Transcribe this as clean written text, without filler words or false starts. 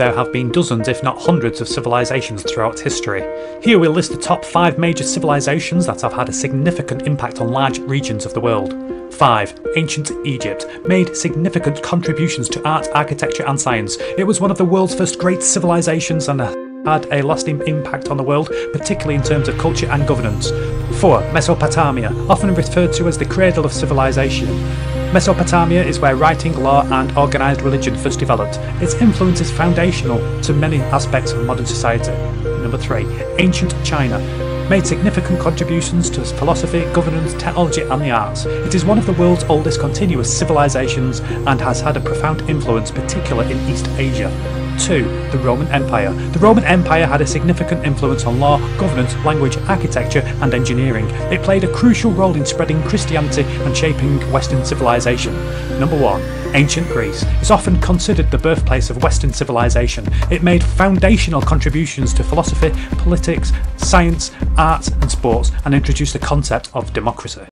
there have been dozens if not hundreds of civilizations throughout history. Here we'll list the top 5 major civilizations that have had a significant impact on large regions of the world. 5. Ancient Egypt made significant contributions to art, architecture and science. It was one of the world's first great civilizations and had a lasting impact on the world, particularly in terms of culture and governance. 4. Mesopotamia, often referred to as the cradle of civilization. Mesopotamia is where writing, law and organized religion first developed. Its influence is foundational to many aspects of modern society. Number 3. Ancient China made significant contributions to philosophy, governance, technology and the arts. It is one of the world's oldest continuous civilizations and has had a profound influence, particularly in East Asia. 2. The Roman Empire. The Roman Empire had a significant influence on law, governance, language, architecture and engineering. It played a crucial role in spreading Christianity and shaping Western civilization. Number 1. Ancient Greece is often considered the birthplace of Western civilization. It made foundational contributions to philosophy, politics, science, arts and sports and introduced the concept of democracy.